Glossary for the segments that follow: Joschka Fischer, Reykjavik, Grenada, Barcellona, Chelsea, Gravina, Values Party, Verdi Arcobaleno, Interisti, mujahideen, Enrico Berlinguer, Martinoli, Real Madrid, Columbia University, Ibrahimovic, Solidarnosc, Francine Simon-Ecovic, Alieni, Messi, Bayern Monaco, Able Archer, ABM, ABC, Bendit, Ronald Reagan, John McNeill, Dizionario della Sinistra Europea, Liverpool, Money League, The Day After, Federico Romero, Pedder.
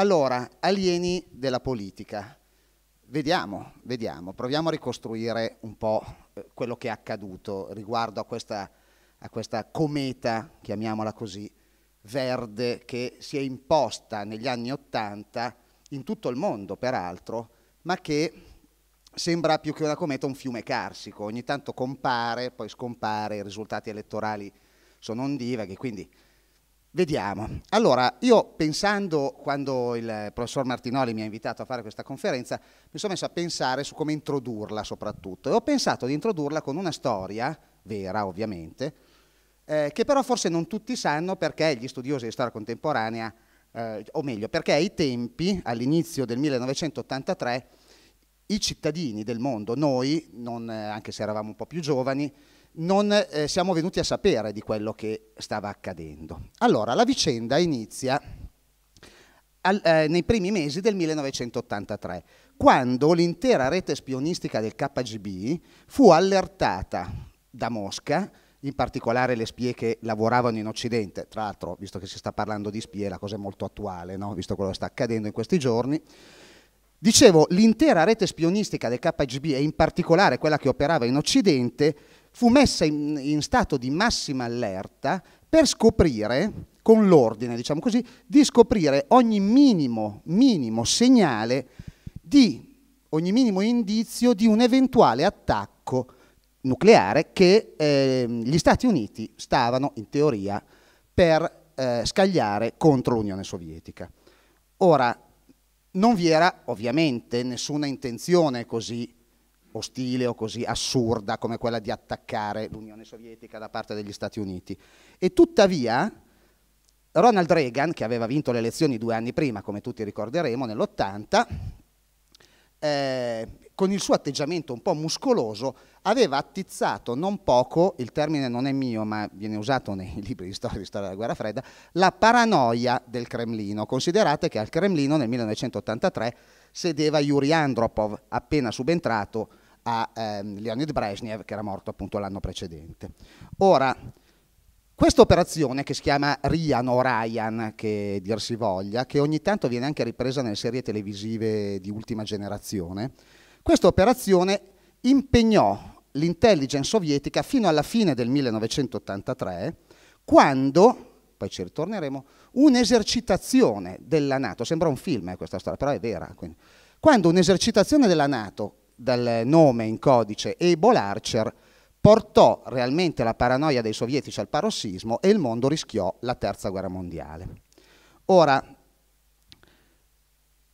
Allora, alieni della politica. Vediamo, proviamo a ricostruire un po' quello che è accaduto riguardo a questa cometa, chiamiamola così, verde, che si è imposta negli anni '80 in tutto il mondo, peraltro, ma che sembra più che una cometa un fiume carsico. Ogni tanto compare, poi scompare, i risultati elettorali sono ondivaghi, quindi vediamo. Allora, io pensando, quando il professor Martinoli mi ha invitato a fare questa conferenza, mi sono messo a pensare su come introdurla soprattutto, e ho pensato di introdurla con una storia, vera ovviamente, che però forse non tutti sanno, perché gli studiosi di storia contemporanea, o meglio, perché ai tempi, all'inizio del 1983, i cittadini del mondo, noi, anche se eravamo un po' più giovani, non siamo venuti a sapere di quello che stava accadendo. Allora, la vicenda inizia nei primi mesi del 1983, quando l'intera rete spionistica del KGB fu allertata da Mosca, in particolare le spie che lavoravano in Occidente. Tra l'altro, visto che si sta parlando di spie, la cosa è molto attuale, no? Visto quello che sta accadendo in questi giorni. Dicevo, l'intera rete spionistica del KGB, e in particolare quella che operava in Occidente, fu messa in stato di massima allerta per scoprire, con l'ordine, diciamo così, di scoprire ogni minimo segnale, ogni minimo indizio di un eventuale attacco nucleare che gli Stati Uniti stavano, in teoria, per scagliare contro l'Unione Sovietica. Ora, non vi era ovviamente nessuna intenzione così ostile o così assurda come quella di attaccare l'Unione Sovietica da parte degli Stati Uniti, e tuttavia Ronald Reagan, che aveva vinto le elezioni 2 anni prima, come tutti ricorderemo, nell'80, con il suo atteggiamento un po' muscoloso aveva attizzato non poco, il termine non è mio ma viene usato nei libri di storia della guerra fredda, la paranoia del Cremlino. Considerate che al Cremlino nel 1983 sedeva Yuri Andropov, appena subentrato a Leonid Brezhnev, che era morto appunto l'anno precedente. Ora, questa operazione, che si chiama Ryan o Ryan, che dir si voglia, che ogni tanto viene anche ripresa nelle serie televisive di ultima generazione, questa operazione impegnò l'intelligence sovietica fino alla fine del 1983, quando, poi ci ritorneremo, un'esercitazione della NATO, sembra un film questa storia, però è vera, quindi, quando un'esercitazione della NATO, dal nome in codice Able Archer, portò realmente la paranoia dei sovietici al parossismo e il mondo rischiò la terza guerra mondiale. Ora,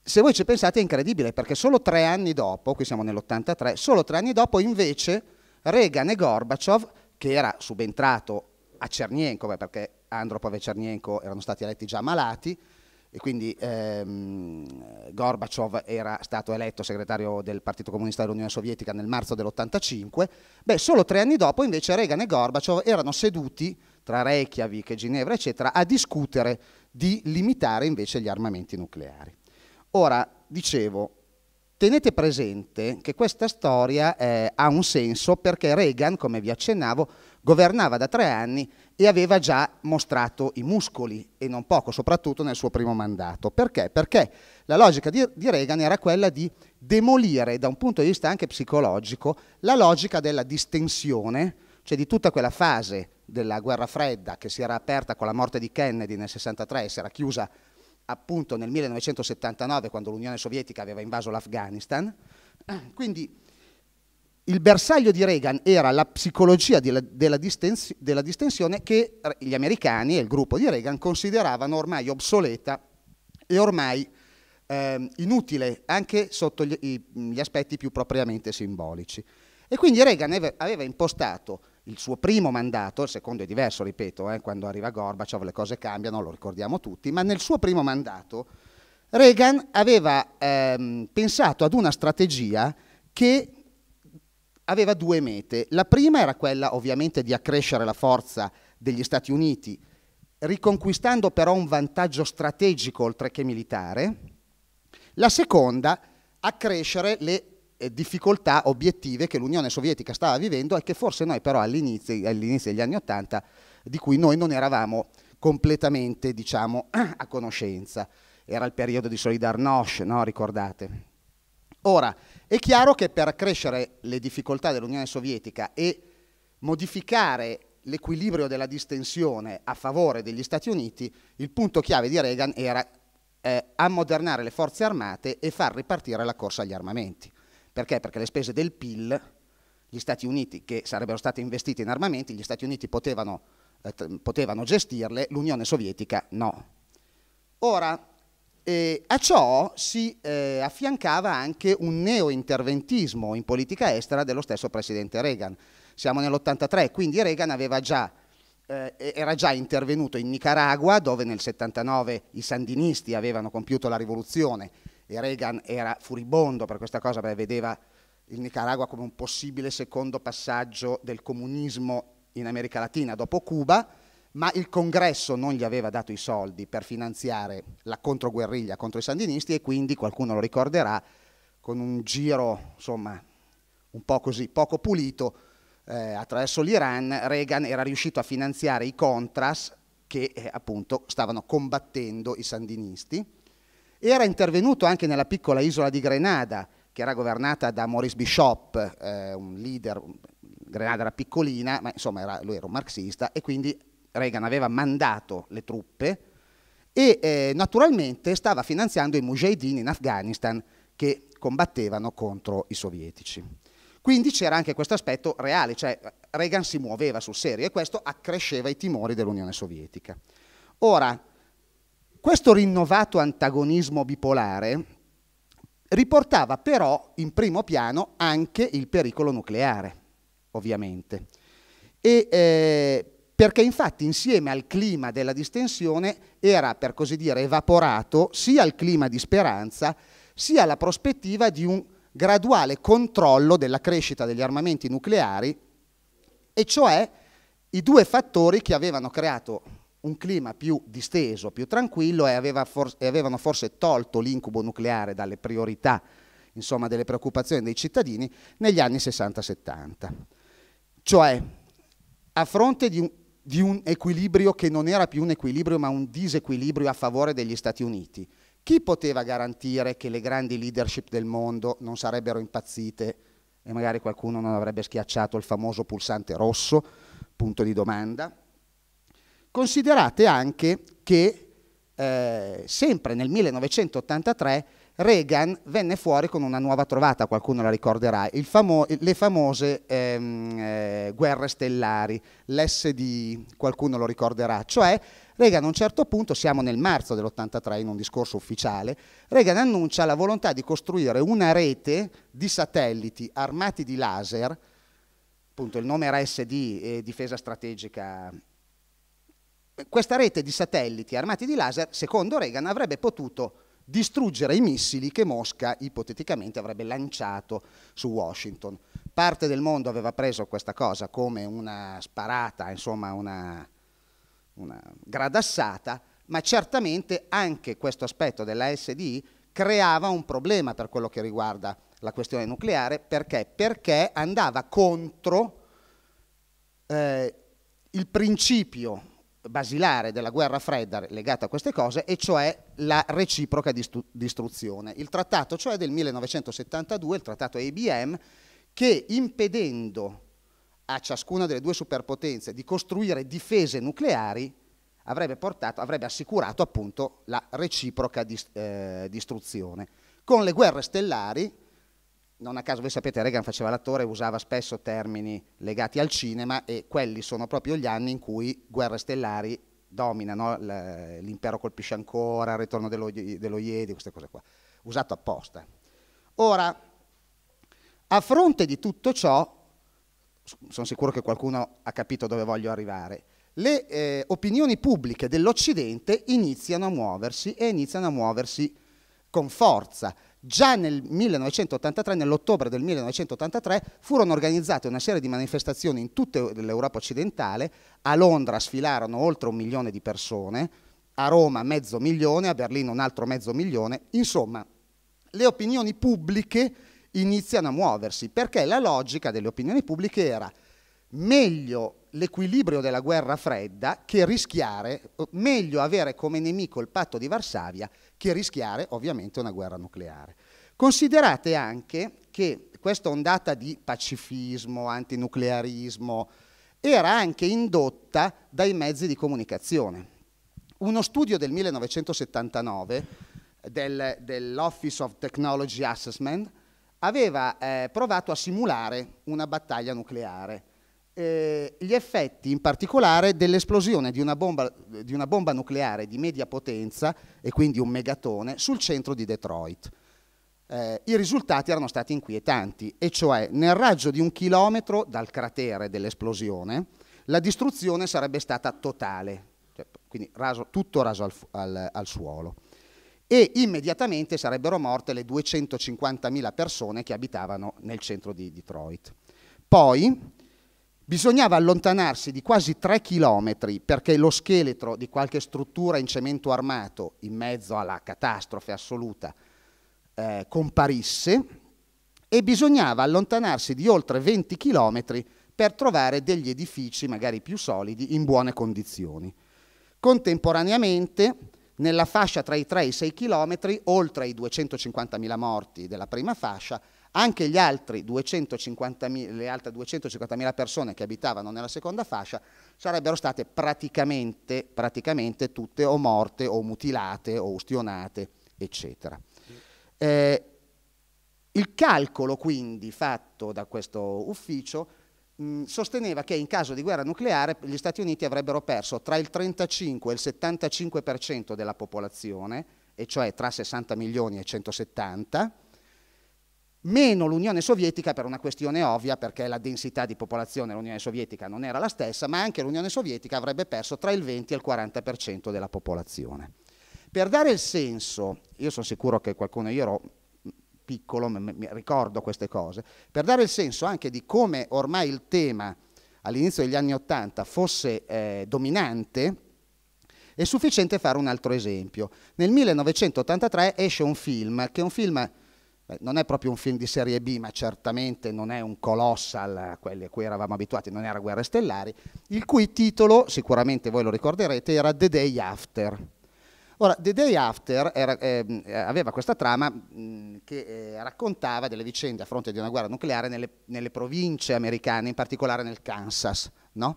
se voi ci pensate è incredibile, perché solo 3 anni dopo, qui siamo nell'83, solo 3 anni dopo invece Reagan e Gorbaciov, che era subentrato a Chernenko, perché Andropov e Chernenko erano stati eletti già malati, e quindi Gorbaciov era stato eletto segretario del Partito Comunista dell'Unione Sovietica nel marzo dell'85, solo 3 anni dopo invece Reagan e Gorbaciov erano seduti tra Reykjavik e Ginevra, eccetera, a discutere di limitare invece gli armamenti nucleari. Ora, dicevo, tenete presente che questa storia ha un senso perché Reagan, come vi accennavo, governava da 3 anni e aveva già mostrato i muscoli, e non poco, soprattutto nel suo primo mandato. Perché? Perché la logica di Reagan era quella di demolire, da un punto di vista anche psicologico, la logica della distensione, cioè di tutta quella fase della guerra fredda che si era aperta con la morte di Kennedy nel 63 e si era chiusa appunto nel 1979, quando l'Unione Sovietica aveva invaso l'Afghanistan. Quindi il bersaglio di Reagan era la psicologia della distensione, che gli americani e il gruppo di Reagan consideravano ormai obsoleta e ormai inutile, anche sotto gli aspetti più propriamente simbolici. E quindi Reagan aveva impostato il suo primo mandato, il secondo è diverso, ripeto, quando arriva Gorbaciov le cose cambiano, lo ricordiamo tutti, ma nel suo primo mandato Reagan aveva pensato ad una strategia che aveva 2 mete. La prima era quella ovviamente di accrescere la forza degli Stati Uniti, riconquistando però un vantaggio strategico oltre che militare. La seconda, accrescere le difficoltà obiettive che l'Unione Sovietica stava vivendo e che forse noi però all'inizio degli anni '80, di cui noi non eravamo completamente, diciamo, a conoscenza. era il periodo di Solidarnosc, no? Ricordate? Ora, è chiaro che per crescere le difficoltà dell'Unione Sovietica e modificare l'equilibrio della distensione a favore degli Stati Uniti, il punto chiave di Reagan era ammodernare le forze armate e far ripartire la corsa agli armamenti. Perché? Perché le spese del PIL, gli Stati Uniti che sarebbero state investite in armamenti, gli Stati Uniti potevano gestirle, l'Unione Sovietica no. Ora, a ciò si affiancava anche un neointerventismo in politica estera dello stesso presidente Reagan. Siamo nell'83, quindi Reagan aveva già, era già intervenuto in Nicaragua, dove nel 79 i sandinisti avevano compiuto la rivoluzione e Reagan era furibondo per questa cosa, perché vedeva il Nicaragua come un possibile secondo passaggio del comunismo in America Latina dopo Cuba, ma il Congresso non gli aveva dato i soldi per finanziare la controguerriglia contro i sandinisti e quindi, qualcuno lo ricorderà, con un giro insomma un po' così poco pulito attraverso l'Iran, Reagan era riuscito a finanziare i Contras che appunto stavano combattendo i sandinisti. Era intervenuto anche nella piccola isola di Grenada, che era governata da Maurice Bishop, un leader. Grenada era piccolina, ma insomma lui era un marxista, e quindi Reagan aveva mandato le truppe e naturalmente stava finanziando i mujahideen in Afghanistan che combattevano contro i sovietici. Quindi c'era anche questo aspetto reale, cioè Reagan si muoveva sul serio e questo accresceva i timori dell'Unione Sovietica. Ora, questo rinnovato antagonismo bipolare riportava però in primo piano anche il pericolo nucleare, ovviamente, e, perché infatti insieme al clima della distensione era, per così dire, evaporato sia il clima di speranza sia la prospettiva di un graduale controllo della crescita degli armamenti nucleari, e cioè i due fattori che avevano creato un clima più disteso, più tranquillo, e avevano forse tolto l'incubo nucleare dalle priorità, insomma, delle preoccupazioni dei cittadini negli anni 60-70. Cioè, a fronte di un equilibrio che non era più un equilibrio ma un disequilibrio a favore degli Stati Uniti, chi poteva garantire che le grandi leadership del mondo non sarebbero impazzite e magari qualcuno non avrebbe schiacciato il famoso pulsante rosso? Punto di domanda. Considerate anche che sempre nel 1983 Reagan venne fuori con una nuova trovata, qualcuno la ricorderà, le famose guerre stellari, l'SD, qualcuno lo ricorderà, cioè Reagan a un certo punto, siamo nel marzo dell'83 in un discorso ufficiale, Reagan annuncia la volontà di costruire una rete di satelliti armati di laser, appunto il nome era SD, difesa strategica. Questa rete di satelliti armati di laser, secondo Reagan, avrebbe potuto distruggere i missili che Mosca ipoteticamente avrebbe lanciato su Washington. Parte del mondo aveva preso questa cosa come una sparata, insomma una gradassata, ma certamente anche questo aspetto della SD creava un problema per quello che riguarda la questione nucleare. Perché? Perché andava contro il principio basilare della guerra fredda legata a queste cose, e cioè la reciproca distruzione. Il trattato cioè del 1972, il trattato ABM, che impedendo a ciascuna delle due superpotenze di costruire difese nucleari avrebbe assicurato appunto la reciproca distruzione. Con le guerre stellari, non a caso voi sapete Reagan faceva l'attore e usava spesso termini legati al cinema, e quelli sono proprio gli anni in cui Guerre Stellari dominano, L'Impero colpisce ancora, Il ritorno dello Jedi, queste cose qua, usato apposta. Ora, a fronte di tutto ciò, sono sicuro che qualcuno ha capito dove voglio arrivare, le opinioni pubbliche dell'Occidente iniziano a muoversi, e iniziano a muoversi con forza. Già nel 1983, nell'ottobre del 1983, furono organizzate una serie di manifestazioni in tutta l'Europa occidentale. A Londra sfilarono oltre 1 milione di persone, a Roma 500.000, a Berlino un altro 500.000. Insomma, le opinioni pubbliche iniziano a muoversi, perché la logica delle opinioni pubbliche era: meglio l'equilibrio della guerra fredda che rischiare, meglio avere come nemico il patto di Varsavia che rischiare ovviamente una guerra nucleare. Considerate anche che questa ondata di pacifismo, antinuclearismo, era anche indotta dai mezzi di comunicazione. Uno studio del 1979 dell'Office of Technology Assessment aveva provato a simulare una battaglia nucleare. Gli effetti in particolare dell'esplosione di una bomba nucleare di media potenza e quindi un megatone sul centro di Detroit. I risultati erano stati inquietanti, e cioè nel raggio di 1 chilometro dal cratere dell'esplosione la distruzione sarebbe stata totale, cioè, quindi tutto raso al suolo, e immediatamente sarebbero morte le 250.000 persone che abitavano nel centro di Detroit. Poi bisognava allontanarsi di quasi 3 chilometri perché lo scheletro di qualche struttura in cemento armato in mezzo alla catastrofe assoluta comparisse, e bisognava allontanarsi di oltre 20 chilometri per trovare degli edifici magari più solidi in buone condizioni. Contemporaneamente nella fascia tra i 3 e i 6 chilometri, oltre ai 250.000 morti della prima fascia, anche le altre 250.000 persone che abitavano nella seconda fascia sarebbero state praticamente tutte o morte o mutilate o ustionate, eccetera. Il calcolo quindi fatto da questo ufficio sosteneva che in caso di guerra nucleare gli Stati Uniti avrebbero perso tra il 35 e il 75% della popolazione, e cioè tra 60 milioni e 170, meno l'Unione Sovietica, per una questione ovvia, perché la densità di popolazione dell'Unione Sovietica non era la stessa, ma anche l'Unione Sovietica avrebbe perso tra il 20 e il 40% della popolazione. Per dare il senso, io sono sicuro che qualcuno, io ero piccolo, mi ricordo queste cose, per dare il senso anche di come ormai il tema all'inizio degli anni '80 fosse dominante, è sufficiente fare un altro esempio. Nel 1983 esce un film, che è un film... non è proprio un film di serie B, ma certamente non è un colossal a quelli a cui eravamo abituati, non era Guerre Stellari, il cui titolo, sicuramente voi lo ricorderete, era The Day After. Ora, The Day After aveva questa trama che raccontava delle vicende a fronte di una guerra nucleare nelle province americane, in particolare nel Kansas, no?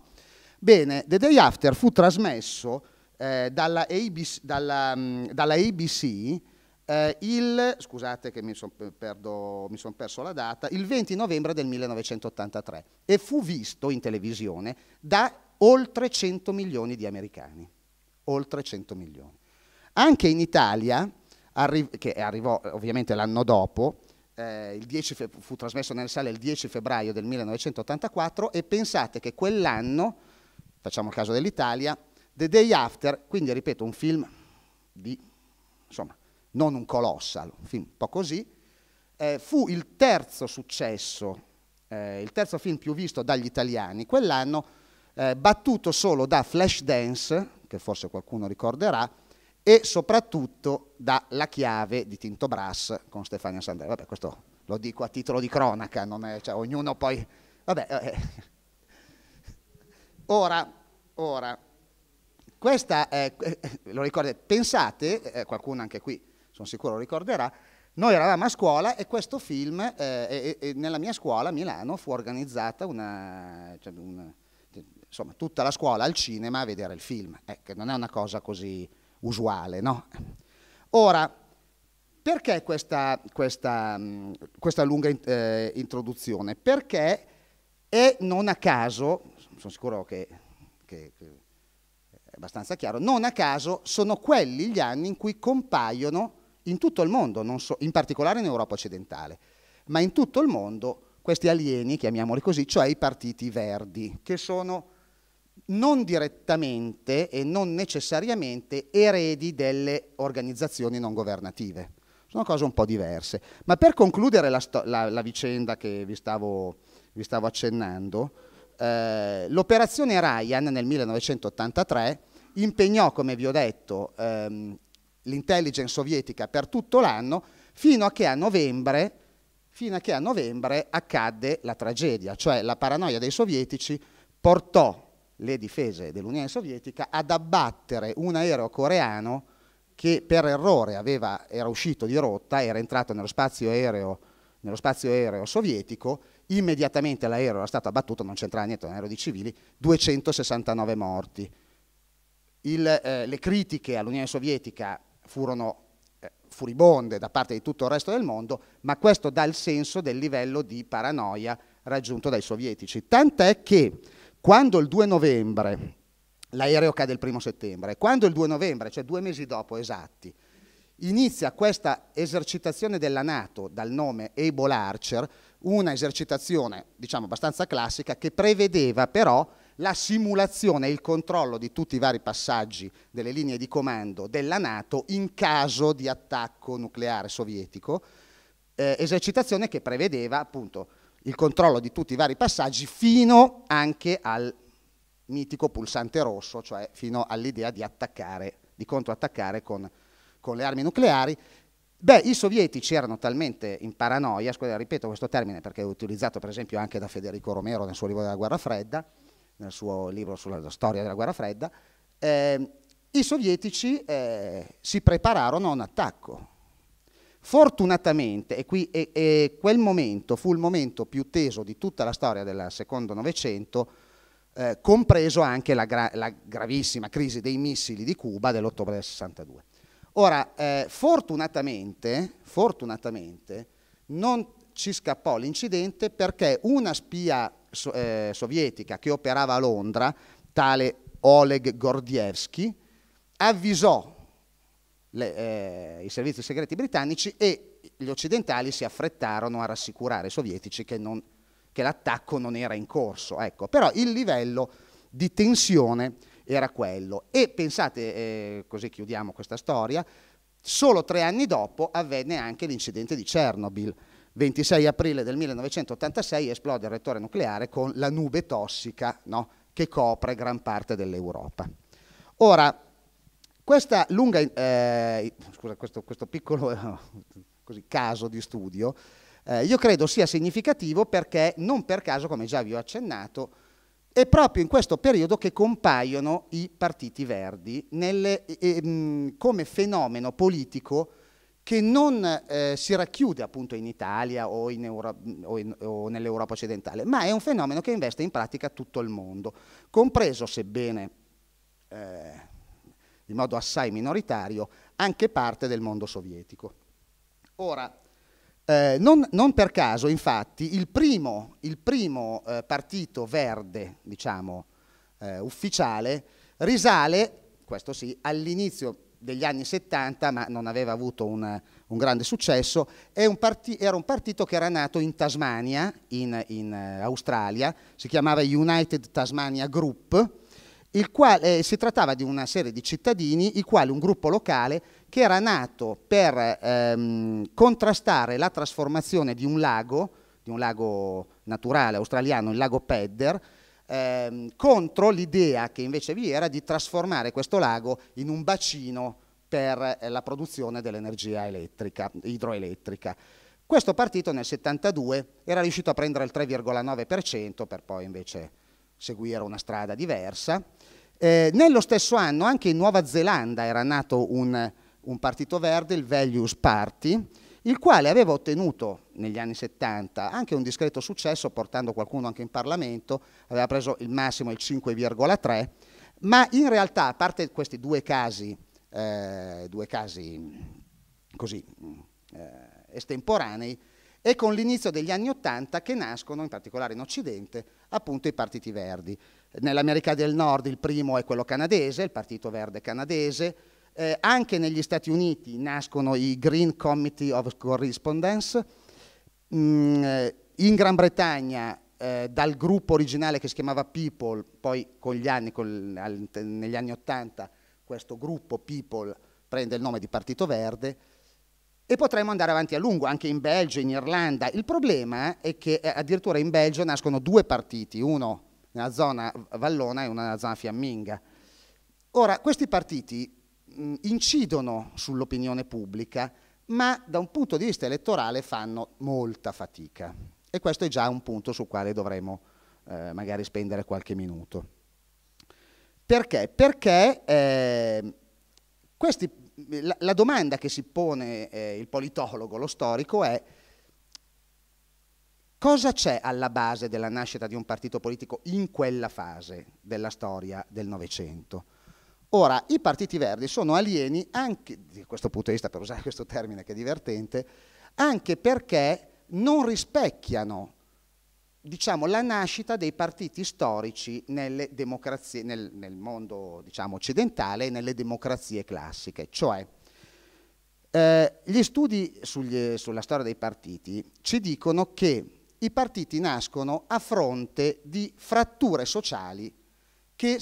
Bene, The Day After fu trasmesso dalla ABC scusate che mi son perso la data, il 20 novembre del 1983, e fu visto in televisione da oltre 100 milioni di americani, oltre 100 milioni. Anche in Italia, che arrivò ovviamente l'anno dopo, fu trasmesso nelle sale il 10 febbraio del 1984, e pensate che quell'anno, facciamo il caso dell'Italia, The Day After, quindi ripeto un film di, insomma, non un colossal, un film un po' così, fu il terzo successo, il terzo film più visto dagli italiani quell'anno, battuto solo da Flash Dance, che forse qualcuno ricorderà, e soprattutto da La Chiave di Tinto Brass con Stefania Sandrelli. Vabbè, questo lo dico a titolo di cronaca, non è, cioè, ognuno poi... Vabbè, Ora, questa è, lo ricordate, pensate, qualcuno anche qui, sono sicuro lo ricorderà, noi eravamo a scuola e questo film, nella mia scuola a Milano fu organizzata insomma, tutta la scuola al cinema a vedere il film, che non è una cosa così usuale, no? Ora, perché questa lunga introduzione? Perché è non a caso, sono sicuro che è abbastanza chiaro, non a caso sono quelli gli anni in cui compaiono in tutto il mondo, in particolare in Europa occidentale, ma in tutto il mondo, questi alieni, chiamiamoli così, cioè i partiti verdi, che sono non direttamente e non necessariamente eredi delle organizzazioni non governative. Sono cose un po' diverse. Ma per concludere la vicenda che vi stavo accennando, l'operazione Ryan nel 1983 impegnò, come vi ho detto, l'intelligence sovietica per tutto l'anno, fino a che a novembre fino a che a novembre accadde la tragedia, cioè la paranoia dei sovietici portò le difese dell'Unione Sovietica ad abbattere un aereo coreano che per errore era uscito di rotta, era entrato nello spazio aereo sovietico. Immediatamente l'aereo era stato abbattuto, non c'entrava niente, un aereo di civili, 269 morti. Le critiche all'Unione Sovietica furono furibonde da parte di tutto il resto del mondo, ma questo dà il senso del livello di paranoia raggiunto dai sovietici. Tant'è che quando il 2 novembre, l'aereo cade il 1 settembre, quando il 2 novembre, cioè 2 mesi dopo esatti, inizia questa esercitazione della NATO dal nome Able Archer, una esercitazione diciamo abbastanza classica che prevedeva però la simulazione e il controllo di tutti i vari passaggi delle linee di comando della NATO in caso di attacco nucleare sovietico, esercitazione che prevedeva appunto il controllo di tutti i vari passaggi fino anche al mitico pulsante rosso, cioè fino all'idea di attaccare, di controattaccare con le armi nucleari. Beh, i sovietici erano talmente in paranoia, ripeto questo termine perché è utilizzato per esempio anche da Federico Romero nel suo libro della Guerra Fredda, nel suo libro sulla storia della Guerra Fredda, i sovietici si prepararono a un attacco. Fortunatamente, e quel momento fu il momento più teso di tutta la storia del secondo Novecento, compreso anche la gravissima crisi dei missili di Cuba dell'ottobre del 62. Ora, fortunatamente non ci scappò l'incidente perché una spia sovietica che operava a Londra, tale Oleg Gordievski, avvisò i servizi segreti britannici e gli occidentali si affrettarono a rassicurare i sovietici che l'attacco non era in corso. Ecco, però il livello di tensione era quello. E pensate, così chiudiamo questa storia, solo 3 anni dopo avvenne anche l'incidente di Chernobyl. 26 aprile del 1986 esplode il reattore nucleare con la nube tossica, no, che copre gran parte dell'Europa. Ora, questa lunga, scusa, questo piccolo così, caso di studio, io credo sia significativo perché non per caso, come già vi ho accennato, è proprio in questo periodo che compaiono i partiti verdi come fenomeno politico che non si racchiude appunto in Italia o nell'Europa occidentale, ma è un fenomeno che investe in pratica tutto il mondo, compreso, sebbene in modo assai minoritario, anche parte del mondo sovietico. Ora, non per caso, infatti, il primo partito verde, diciamo, ufficiale, risale, questo sì, all'inizio degli anni 70, ma non aveva avuto un grande successo. Era un partito che era nato in Tasmania, in Australia, si chiamava United Tasmania Group, il quale si trattava di una serie di cittadini, i quali un gruppo locale che era nato per contrastare la trasformazione di un lago naturale australiano, il lago Pedder, contro l'idea che invece vi era di trasformare questo lago in un bacino per la produzione dell'energia idroelettrica. Questo partito nel 72 era riuscito a prendere il 3,9% per poi invece seguire una strada diversa. Nello stesso anno anche in Nuova Zelanda era nato un partito verde, il Values Party, il quale aveva ottenuto negli anni 70 anche un discreto successo, portando qualcuno anche in Parlamento, aveva preso il massimo il 5,3, ma in realtà, a parte questi due casi così estemporanei, è con l'inizio degli anni 80 che nascono, in particolare in Occidente, appunto i partiti verdi. Nell'America del Nord il primo è quello canadese, il Partito Verde canadese. Anche negli Stati Uniti nascono i Green Committee of Correspondence, in Gran Bretagna dal gruppo originale che si chiamava People, poi con gli anni, negli anni 80 questo gruppo People prende il nome di Partito Verde, e potremmo andare avanti a lungo, anche in Belgio, in Irlanda. Il problema è che addirittura in Belgio nascono 2 partiti, uno nella zona vallona e uno nella zona fiamminga. Ora, questi partiti incidono sull'opinione pubblica, ma da un punto di vista elettorale fanno molta fatica. E questo è già un punto sul quale dovremo magari spendere qualche minuto. Perché? Perché la domanda che si pone il politologo, lo storico, è: cosa c'è alla base della nascita di un partito politico in quella fase della storia del Novecento? Ora, i partiti verdi sono alieni anche, da questo punto di vista, per usare questo termine che è divertente, anche perché non rispecchiano, diciamo, la nascita dei partiti storici nelle democrazie, nel mondo, diciamo, occidentale e nelle democrazie classiche. Cioè, gli studi sulla storia dei partiti ci dicono che i partiti nascono a fronte di fratture sociali che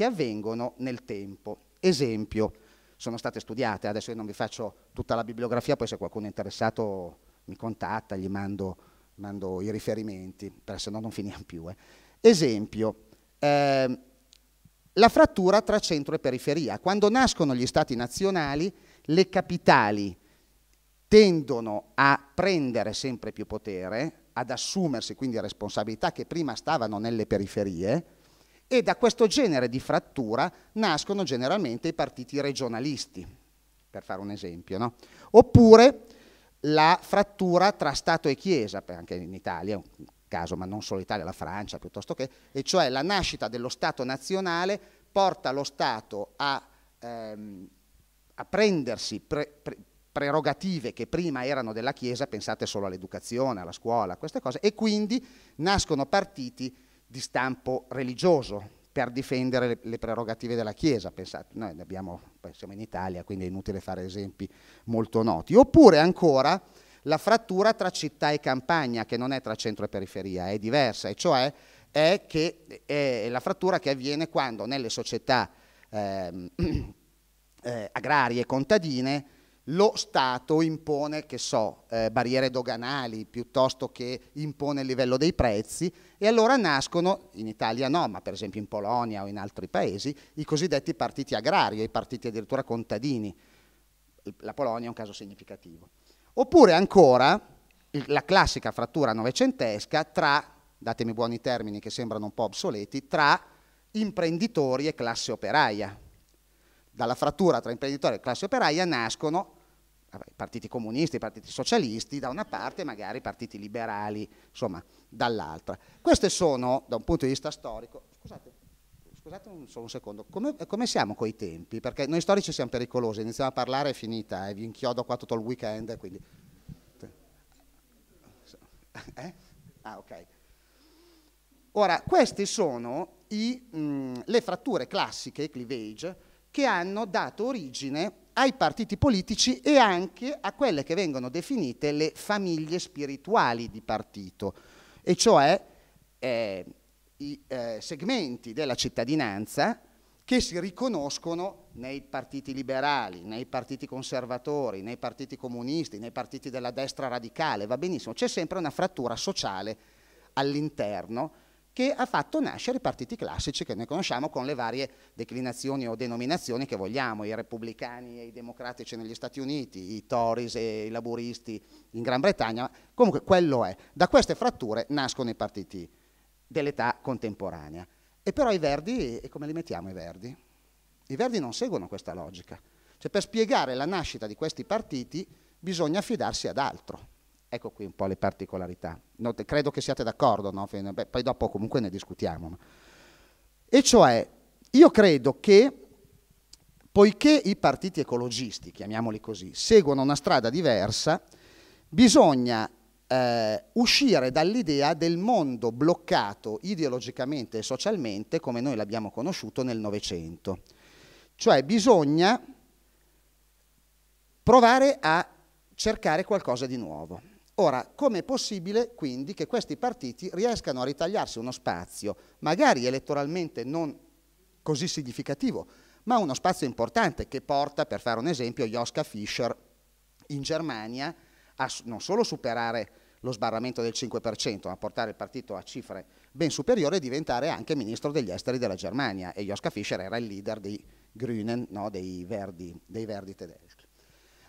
avvengono nel tempo. Esempio, sono state studiate, adesso io non vi faccio tutta la bibliografia, poi se qualcuno è interessato mi contatta, gli mando i riferimenti, perché se no non finiamo più. Esempio, la frattura tra centro e periferia. Quando nascono gli stati nazionali, le capitali tendono a prendere sempre più potere, ad assumersi quindi responsabilità che prima stavano nelle periferie, e da questo genere di frattura nascono generalmente i partiti regionalisti, per fare un esempio, no? Oppure la frattura tra Stato e Chiesa, anche in Italia, un caso, ma non solo l'Italia, la Francia piuttosto che, e cioè la nascita dello Stato nazionale porta lo Stato a prendersi prerogative che prima erano della Chiesa, pensate solo all'educazione, alla scuola, queste cose, e quindi nascono partiti di stampo religioso per difendere le prerogative della Chiesa. Pensate, noi siamo in Italia, quindi è inutile fare esempi molto noti. Oppure ancora la frattura tra città e campagna, che non è tra centro e periferia, è diversa, e cioè è la frattura che avviene quando nelle società agrarie e contadine lo Stato impone, che so, barriere doganali, piuttosto che impone il livello dei prezzi, e allora nascono, in Italia no, ma per esempio in Polonia o in altri paesi, i cosiddetti partiti agrari, i partiti addirittura contadini. La Polonia è un caso significativo. Oppure ancora la classica frattura novecentesca tra, datemi buoni termini che sembrano un po' obsoleti, tra imprenditori e classe operaia. Dalla frattura tra imprenditori e classe operaia nascono i partiti comunisti, i partiti socialisti da una parte, magari i partiti liberali, insomma, dall'altra. Queste sono, da un punto di vista storico, scusate solo un secondo, come siamo coi tempi? Perché noi storici siamo pericolosi, iniziamo a parlare è finita, vi inchiodo qua tutto il weekend, quindi... Ah, ok. Ora, queste sono le fratture classiche, i cleavage, che hanno dato origine ai partiti politici e anche a quelle che vengono definite le famiglie spirituali di partito, e cioè i segmenti della cittadinanza che si riconoscono nei partiti liberali, nei partiti conservatori, nei partiti comunisti, nei partiti della destra radicale, va benissimo, c'è sempre una frattura sociale all'interno, che ha fatto nascere i partiti classici che noi conosciamo con le varie declinazioni o denominazioni che vogliamo, i repubblicani e i democratici negli Stati Uniti, i Tories e i laburisti in Gran Bretagna, comunque quello è. Da queste fratture nascono i partiti dell'età contemporanea. E però i verdi, e come li mettiamo i verdi? I verdi non seguono questa logica. Cioè, per spiegare la nascita di questi partiti bisogna affidarsi ad altro. Ecco qui un po' le particolarità. No, credo che siate d'accordo, no? Beh, poi dopo comunque ne discutiamo. E cioè, io credo che, poiché i partiti ecologisti, chiamiamoli così, seguono una strada diversa, bisogna uscire dall'idea del mondo bloccato ideologicamente e socialmente come noi l'abbiamo conosciuto nel Novecento. Cioè, bisogna provare a cercare qualcosa di nuovo. Ora, com'è possibile quindi che questi partiti riescano a ritagliarsi uno spazio, magari elettoralmente non così significativo, ma uno spazio importante che porta, per fare un esempio, Joschka Fischer in Germania a non solo superare lo sbarramento del 5%, ma portare il partito a cifre ben superiori e diventare anche ministro degli esteri della Germania. E Joschka Fischer era il leader dei Grünen, no? dei verdi tedeschi.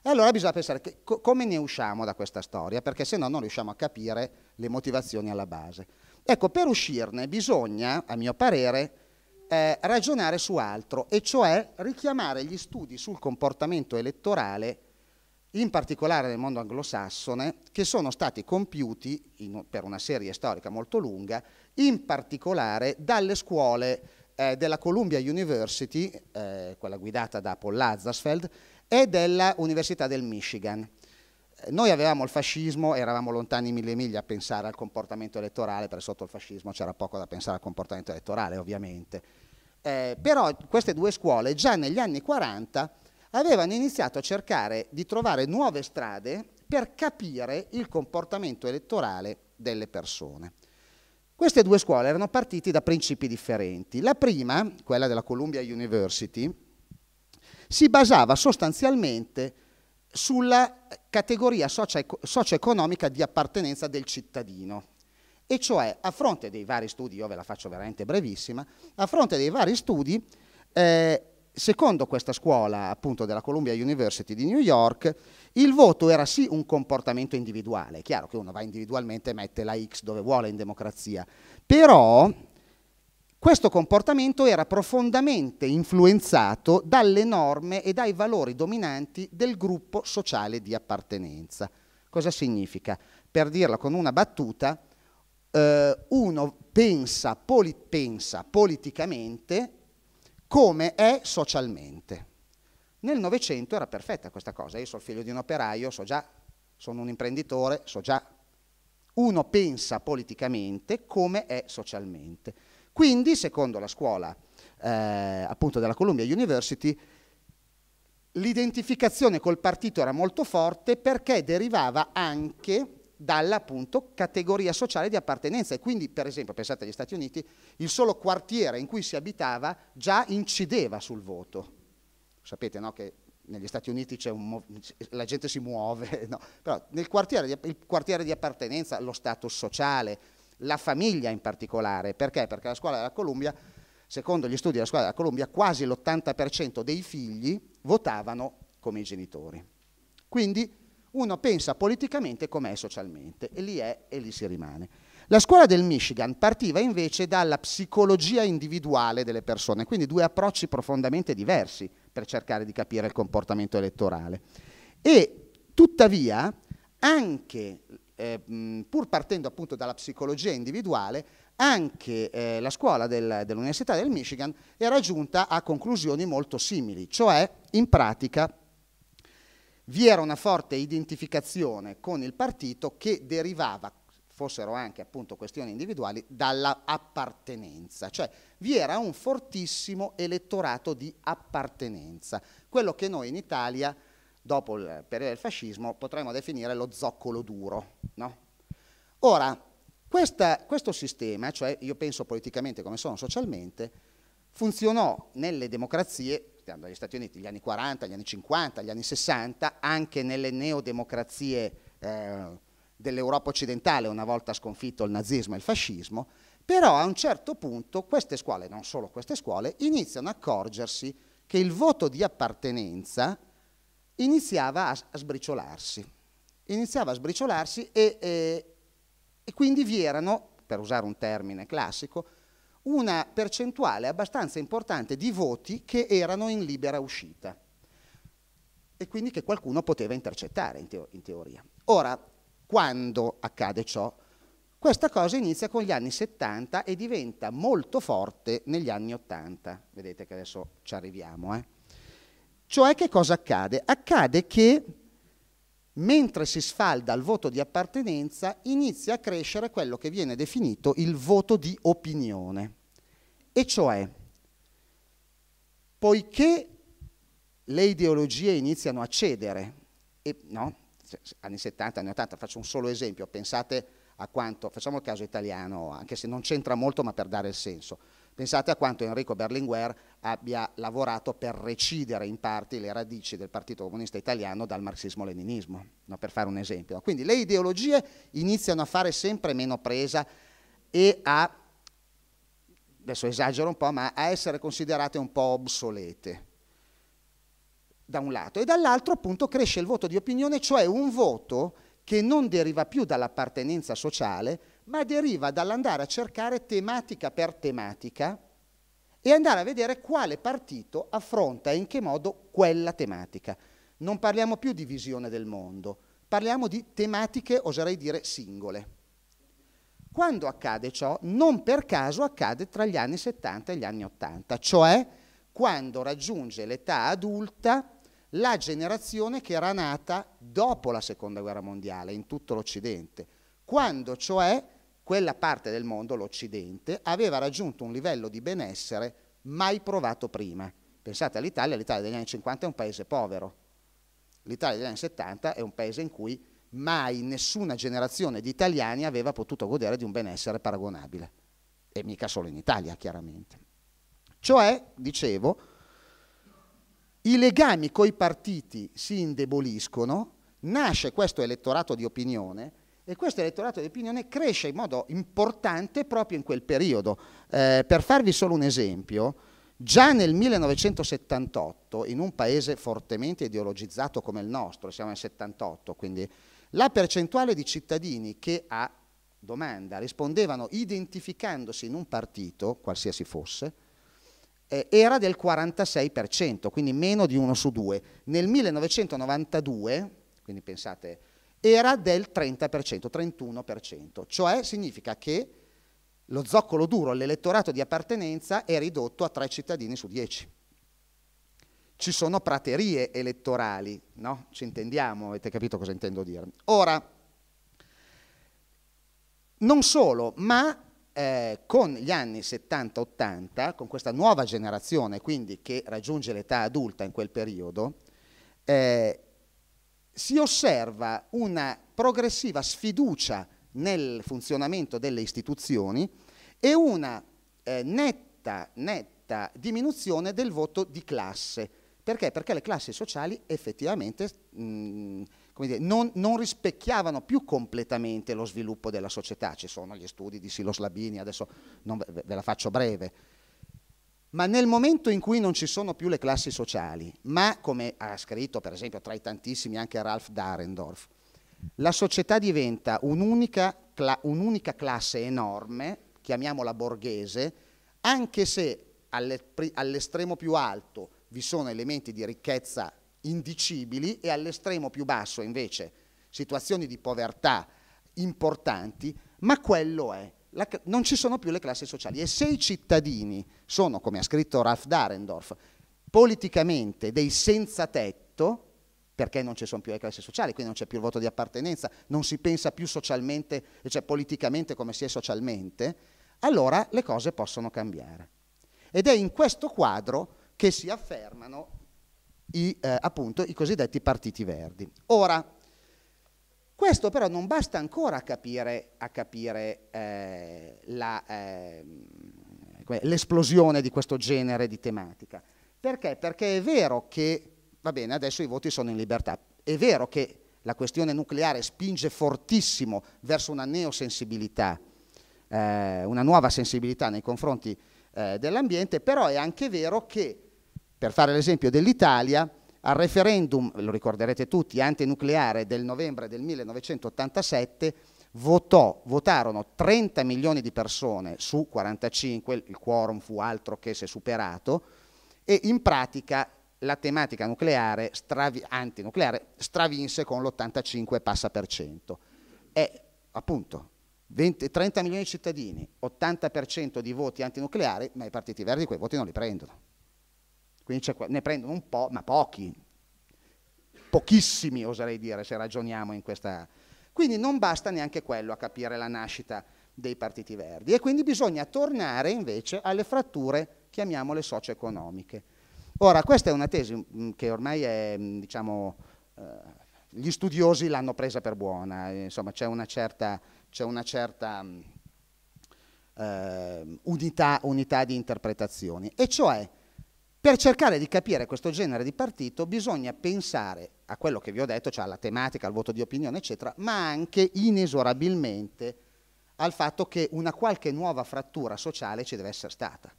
E allora bisogna pensare che come ne usciamo da questa storia, perché se no non riusciamo a capire le motivazioni alla base. Ecco, per uscirne bisogna, a mio parere, ragionare su altro, e cioè richiamare gli studi sul comportamento elettorale, in particolare nel mondo anglosassone, che sono stati compiuti, per una serie storica molto lunga, in particolare dalle scuole della Columbia University, quella guidata da Paul Lazarsfeld, e della Università del Michigan. Noi avevamo il fascismo, eravamo lontani mille miglia a pensare al comportamento elettorale, perché sotto il fascismo c'era poco da pensare al comportamento elettorale, ovviamente. Però queste due scuole già negli anni 40 avevano iniziato a cercare di trovare nuove strade per capire il comportamento elettorale delle persone. Queste due scuole erano partite da principi differenti. La prima, quella della Columbia University, si basava sostanzialmente sulla categoria socio-economica di appartenenza del cittadino, e cioè a fronte dei vari studi, io ve la faccio veramente brevissima, a fronte dei vari studi, secondo questa scuola appunto della Columbia University di New York, il voto era sì un comportamento individuale, è chiaro che uno va individualmente e mette la X dove vuole in democrazia, però questo comportamento era profondamente influenzato dalle norme e dai valori dominanti del gruppo sociale di appartenenza. Cosa significa? Per dirla con una battuta, uno pensa politicamente come è socialmente. Nel Novecento era perfetta questa cosa. Io sono figlio di un operaio, so già, sono un imprenditore, so già. Uno pensa politicamente come è socialmente. Quindi, secondo la scuola appunto della Columbia University, l'identificazione col partito era molto forte, perché derivava anche dalla appunto categoria sociale di appartenenza, e quindi, per esempio, pensate agli Stati Uniti, il solo quartiere in cui si abitava già incideva sul voto. Sapete, no, che negli Stati Uniti c'è la gente si muove, no? Però nel quartiere, il quartiere di appartenenza, lo status sociale, la famiglia in particolare. Perché? Perché la scuola della Columbia, secondo gli studi della scuola della Columbia, quasi l'80% dei figli votavano come i genitori. Quindi uno pensa politicamente come è socialmente, e lì è e lì si rimane. La scuola del Michigan partiva invece dalla psicologia individuale delle persone, quindi due approcci profondamente diversi per cercare di capire il comportamento elettorale. E tuttavia anche pur partendo appunto dalla psicologia individuale, anche la scuola dell'Università del Michigan era giunta a conclusioni molto simili, cioè in pratica vi era una forte identificazione con il partito che derivava, fossero anche appunto questioni individuali, dalla appartenenza, cioè vi era un fortissimo elettorato di appartenenza, quello che noi in Italia dopo il periodo del fascismo potremmo definire lo zoccolo duro, no? Ora, questo sistema, cioè io penso politicamente come sono socialmente, funzionò nelle democrazie, stando agli Stati Uniti, gli anni 40, gli anni 50, gli anni 60, anche nelle neodemocrazie dell'Europa occidentale, una volta sconfitto il nazismo e il fascismo, però a un certo punto queste scuole, non solo queste scuole, iniziano a accorgersi che il voto di appartenenza iniziava a sbriciolarsi, e quindi vi erano, per usare un termine classico, una percentuale abbastanza importante di voti che erano in libera uscita e quindi che qualcuno poteva intercettare in teoria. Ora, quando accade ciò? Questa cosa inizia con gli anni 70 e diventa molto forte negli anni 80, vedete che adesso ci arriviamo, Cioè che cosa accade? Accade che mentre si sfalda il voto di appartenenza inizia a crescere quello che viene definito il voto di opinione, e cioè poiché le ideologie iniziano a cedere, no? Anni 70, anni 80, faccio un solo esempio, pensate a quanto, facciamo il caso italiano, anche se non c'entra molto ma per dare il senso, pensate a quanto Enrico Berlinguer abbia lavorato per recidere in parte le radici del Partito Comunista Italiano dal marxismo-leninismo, no? Per fare un esempio. Quindi le ideologie iniziano a fare sempre meno presa e a, adesso esagero un po', ma a essere considerate un po' obsolete. da un lato, e dall'altro appunto cresce il voto di opinione, cioè un voto che non deriva più dall'appartenenza sociale, ma deriva dall'andare a cercare tematica per tematica e andare a vedere quale partito affronta e in che modo quella tematica. Non parliamo più di visione del mondo, parliamo di tematiche, oserei dire, singole. Quando accade ciò? Non per caso accade tra gli anni 70 e gli anni 80, cioè quando raggiunge l'età adulta la generazione che era nata dopo la Seconda Guerra Mondiale in tutto l'Occidente, quando cioè quella parte del mondo, l'Occidente, aveva raggiunto un livello di benessere mai provato prima. Pensate all'Italia, l'Italia degli anni 50 è un paese povero, l'Italia degli anni 70 è un paese in cui mai nessuna generazione di italiani aveva potuto godere di un benessere paragonabile, e mica solo in Italia chiaramente. Cioè, dicevo, i legami coi partiti si indeboliscono, nasce questo elettorato di opinione e questo elettorato di opinione cresce in modo importante proprio in quel periodo. Per farvi solo un esempio, già nel 1978, in un paese fortemente ideologizzato come il nostro, siamo nel 78, quindi la percentuale di cittadini che a domanda rispondevano identificandosi in un partito, qualsiasi fosse, era del 46%, quindi meno di 1 su 2. Nel 1992, quindi pensate, era del 30%, 31%, cioè significa che lo zoccolo duro, l'elettorato di appartenenza, è ridotto a 3 cittadini su 10. Ci sono praterie elettorali, no? Ci intendiamo, avete capito cosa intendo dire. Ora, non solo, ma con gli anni 70-80, con questa nuova generazione quindi che raggiunge l'età adulta in quel periodo, si osserva una progressiva sfiducia nel funzionamento delle istituzioni e una netta diminuzione del voto di classe. Perché? Perché le classi sociali effettivamente come dire, non rispecchiavano più completamente lo sviluppo della società. Ci sono gli studi di Silos Labini, adesso non ve la faccio breve, ma nel momento in cui non ci sono più le classi sociali, ma come ha scritto per esempio tra i tantissimi anche Ralf Dahrendorf, la società diventa un'unica classe enorme, chiamiamola borghese, anche se all'estremo più alto vi sono elementi di ricchezza indicibili e all'estremo più basso invece situazioni di povertà importanti, ma quello è, non ci sono più le classi sociali. E se i cittadini sono, come ha scritto Ralf Dahrendorf, politicamente dei senza tetto, perché non ci sono più le classi sociali, quindi non c'è più il voto di appartenenza, non si pensa più socialmente, cioè politicamente come si è socialmente, allora le cose possono cambiare. Ed è in questo quadro che si affermano appunto i cosiddetti partiti verdi. Ora, questo però non basta ancora a capire l'esplosione di questo genere di tematica. Perché? Perché è vero che, va bene, adesso i voti sono in libertà, è vero che la questione nucleare spinge fortissimo verso una neosensibilità, una nuova sensibilità nei confronti dell'ambiente, però è anche vero che, per fare l'esempio dell'Italia, al referendum, lo ricorderete tutti, antinucleare del novembre del 1987, votarono 30 milioni di persone su 45, il quorum fu altro che se superato, e in pratica la tematica nucleare, antinucleare, stravinse con l'85% e passa. È appunto 30 milioni di cittadini, 80% di voti antinucleari, ma i partiti verdi quei voti non li prendono. Quindi ne prendono un po', ma pochi, pochissimi oserei dire, se ragioniamo in questa. Quindi non basta neanche quello a capire la nascita dei partiti verdi, e quindi bisogna tornare invece alle fratture, chiamiamole socio-economiche. Ora, questa è una tesi che ormai è, diciamo, gli studiosi l'hanno presa per buona, insomma c'è una certa, unità di interpretazioni, e cioè, per cercare di capire questo genere di partito bisogna pensare a quello che vi ho detto, cioè alla tematica, al voto di opinione, eccetera, ma anche inesorabilmente al fatto che una qualche nuova frattura sociale ci deve essere stata.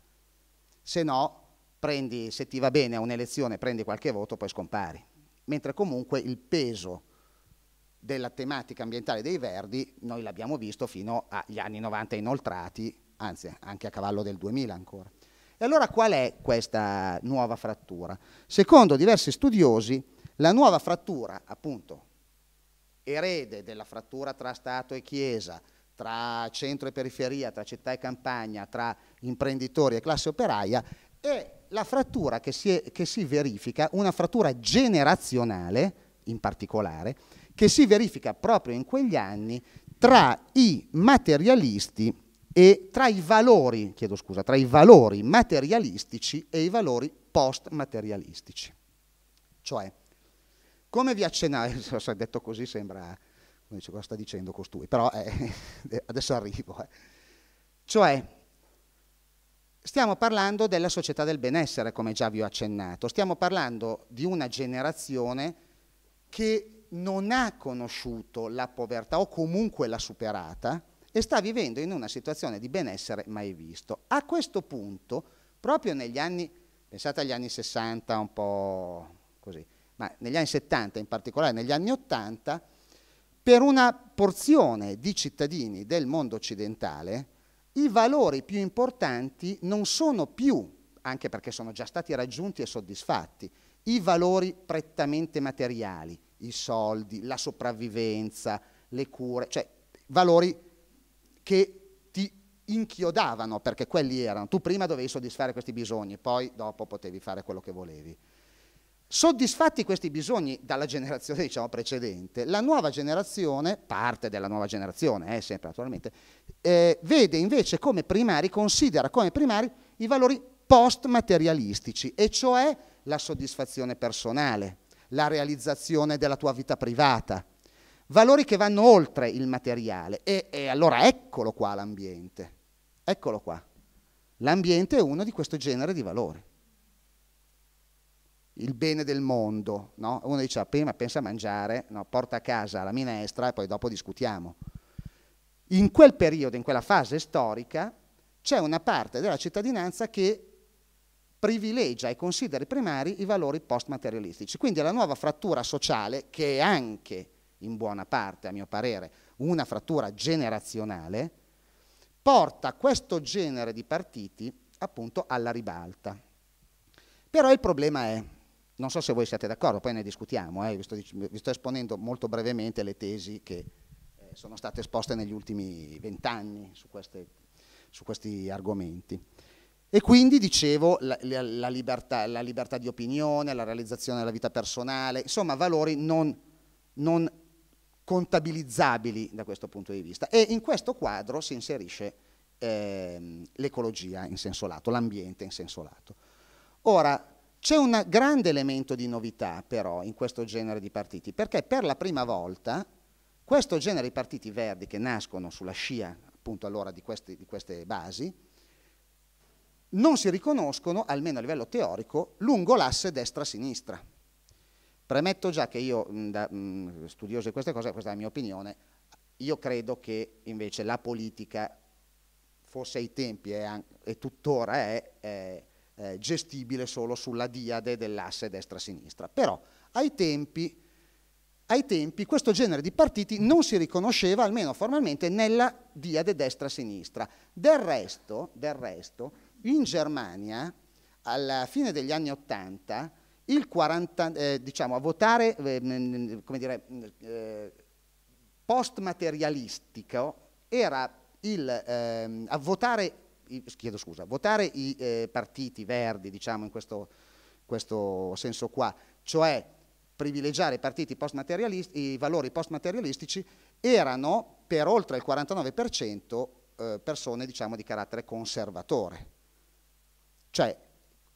Se no, prendi, se ti va bene a un'elezione prendi qualche voto, poi scompari. Mentre comunque il peso della tematica ambientale dei Verdi noi l'abbiamo visto fino agli anni 90 inoltrati, anzi anche a cavallo del 2000 ancora. E allora qual è questa nuova frattura? Secondo diversi studiosi la nuova frattura, appunto, erede della frattura tra Stato e Chiesa, tra centro e periferia, tra città e campagna, tra imprenditori e classe operaia, è la frattura che si verifica, una frattura generazionale in particolare, che si verifica proprio in quegli anni tra i materialisti e tra i valori, chiedo scusa, tra i valori materialistici e i valori post-materialistici. Cioè, come vi accennavo, se ho detto così sembra, come dice, cosa sta dicendo costui, però adesso arrivo. Cioè, stiamo parlando della società del benessere, come già vi ho accennato, stiamo parlando di una generazione che non ha conosciuto la povertà o comunque l'ha superata, e sta vivendo in una situazione di benessere mai visto. A questo punto, proprio negli anni, pensate agli anni 60 un po' così, ma negli anni 70 in particolare, negli anni 80, per una porzione di cittadini del mondo occidentale, i valori più importanti non sono più, anche perché sono già stati raggiunti e soddisfatti, i valori prettamente materiali, i soldi, la sopravvivenza, le cure, cioè valori che ti inchiodavano, perché quelli erano, tu prima dovevi soddisfare questi bisogni, poi dopo potevi fare quello che volevi. Soddisfatti questi bisogni dalla generazione, diciamo, precedente, la nuova generazione, parte della nuova generazione, sempre naturalmente, vede invece come primari, considera come primari i valori post-materialistici, e cioè la soddisfazione personale, la realizzazione della tua vita privata, valori che vanno oltre il materiale. E allora eccolo qua l'ambiente, eccolo qua. L'ambiente è uno di questo genere di valori. Il bene del mondo, no? Uno dice prima pensa a mangiare, no? Porta a casa la minestra e poi dopo discutiamo. In quel periodo, in quella fase storica, c'è una parte della cittadinanza che privilegia e considera primari i valori post-materialistici. Quindi la nuova frattura sociale, che è anche in buona parte, a mio parere, una frattura generazionale, porta questo genere di partiti appunto alla ribalta. Però il problema è, non so se voi siete d'accordo, poi ne discutiamo, vi sto esponendo molto brevemente le tesi che sono state esposte negli ultimi 20 anni su questi argomenti. E quindi, dicevo, la libertà di opinione, la realizzazione della vita personale, insomma valori non contabilizzabili da questo punto di vista. E in questo quadro si inserisce l'ecologia in senso lato, l'ambiente in senso lato. Ora, c'è un grande elemento di novità però in questo genere di partiti, perché per la prima volta questo genere di partiti verdi, che nascono sulla scia appunto allora di queste basi, non si riconoscono, almeno a livello teorico, lungo l'asse destra-sinistra. Premetto già che io, da studioso di queste cose, questa è la mia opinione, io credo che invece la politica, forse ai tempi e tuttora è gestibile solo sulla diade dell'asse destra-sinistra. Però ai tempi questo genere di partiti non si riconosceva, almeno formalmente, nella diade destra-sinistra. Del resto, in Germania, alla fine degli anni 80, diciamo, a votare come dire, post-materialistico era a votare i partiti verdi, diciamo, in questo senso qua, cioè privilegiare i partiti post-materialistici, i valori post-materialistici, erano per oltre il 49% persone, diciamo, di carattere conservatore. Cioè,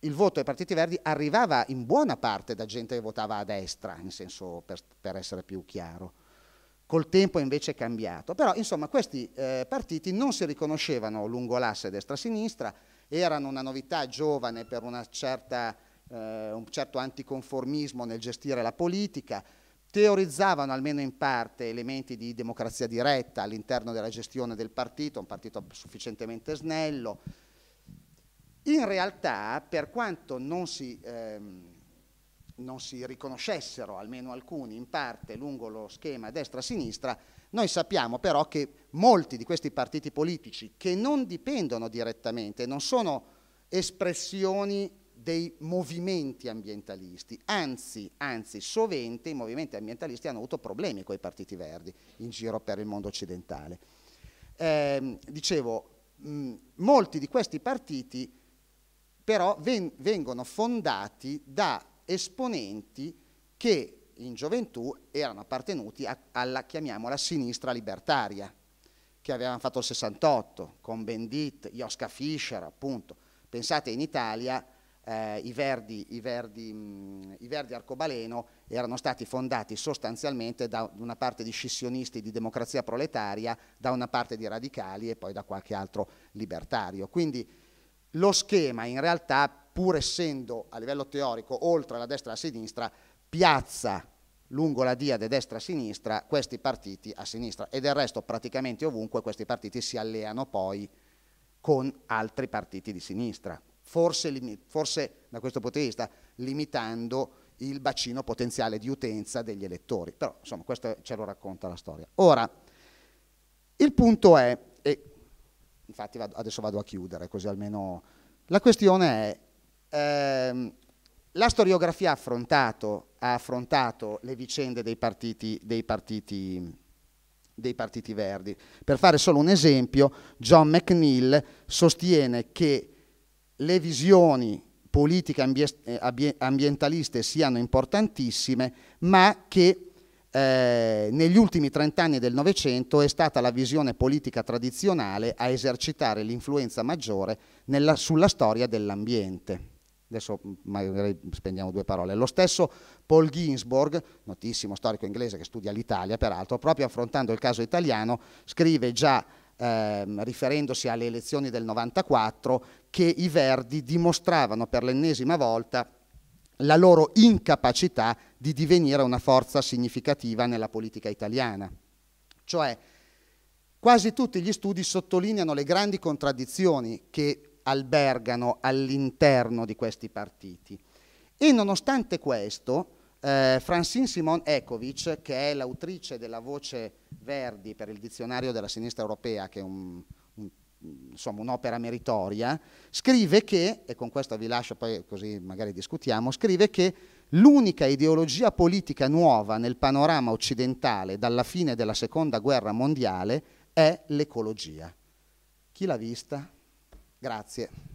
il voto ai partiti verdi arrivava in buona parte da gente che votava a destra, in senso, per essere più chiaro. Col tempo invece è cambiato. Però, insomma, questi partiti non si riconoscevano lungo l'asse destra-sinistra, erano una novità giovane per un certo anticonformismo nel gestire la politica, teorizzavano almeno in parte elementi di democrazia diretta all'interno della gestione del partito, un partito sufficientemente snello. In realtà, per quanto non si riconoscessero, almeno alcuni, in parte lungo lo schema destra-sinistra, noi sappiamo però che molti di questi partiti politici, che non dipendono direttamente, non sono espressioni dei movimenti ambientalisti, anzi sovente i movimenti ambientalisti hanno avuto problemi con i partiti verdi in giro per il mondo occidentale. Dicevo, molti di questi partiti però vengono fondati da esponenti che in gioventù erano appartenuti alla, chiamiamola, sinistra libertaria, che avevano fatto il 68 con Bendit, Joschka Fischer, appunto. Pensate, in Italia i Verdi Arcobaleno erano stati fondati sostanzialmente da una parte di scissionisti di Democrazia Proletaria, da una parte di radicali e poi da qualche altro libertario. Quindi lo schema, in realtà, pur essendo a livello teorico oltre la destra e la sinistra, piazza lungo la diade destra-sinistra questi partiti a sinistra, e del resto praticamente ovunque questi partiti si alleano poi con altri partiti di sinistra, forse da questo punto di vista limitando il bacino potenziale di utenza degli elettori, però insomma questo ce lo racconta la storia. Ora, il punto è, e infatti adesso vado a chiudere così almeno, la questione è la storiografia ha affrontato le vicende dei partiti verdi. Per fare solo un esempio, John McNeill sostiene che le visioni politiche ambientaliste siano importantissime, ma che negli ultimi 30 anni del Novecento è stata la visione politica tradizionale a esercitare l'influenza maggiore sulla storia dell'ambiente. Adesso magari spendiamo due parole. Lo stesso Paul Ginsborg, notissimo storico inglese che studia l'Italia, peraltro, proprio affrontando il caso italiano, scrive già, riferendosi alle elezioni del 94, che i Verdi dimostravano per l'ennesima volta la loro incapacità di divenire una forza significativa nella politica italiana. Cioè, quasi tutti gli studi sottolineano le grandi contraddizioni che albergano all'interno di questi partiti, e nonostante questo Francine Simon-Ecovic, che è l'autrice della voce Verdi per il dizionario della sinistra europea, che è un'opera meritoria, scrive che, e con questo vi lascio poi così magari discutiamo, scrive che l'unica ideologia politica nuova nel panorama occidentale dalla fine della seconda guerra mondiale è l'ecologia. Chi l'ha vista? Grazie.